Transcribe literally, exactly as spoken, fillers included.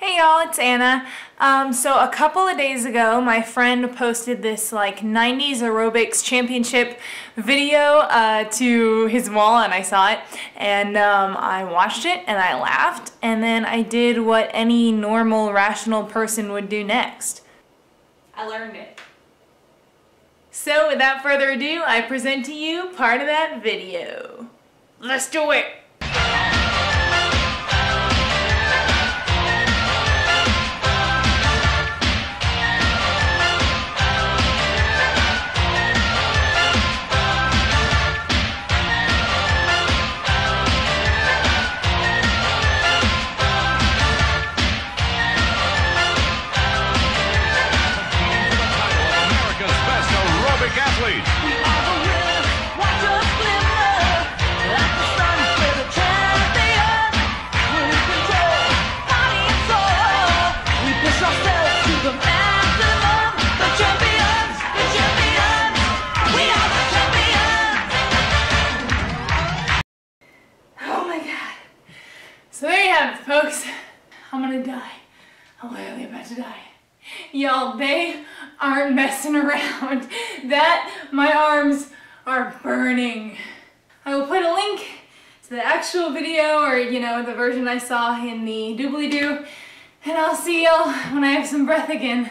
Hey y'all, it's Anna. Um, so a couple of days ago my friend posted this like nineties aerobics championship video uh, to his wall, and I saw it and um, I watched it and I laughed, and then I did what any normal rational person would do next. I learned it. So without further ado, I present to you part of that video. Let's do it! So there you have it, folks. I'm gonna die. I'm literally about to die. Y'all, they aren't messing around. That, my arms are burning. I will put a link to the actual video, or, you know, the version I saw in the doobly-doo, and I'll see y'all when I have some breath again.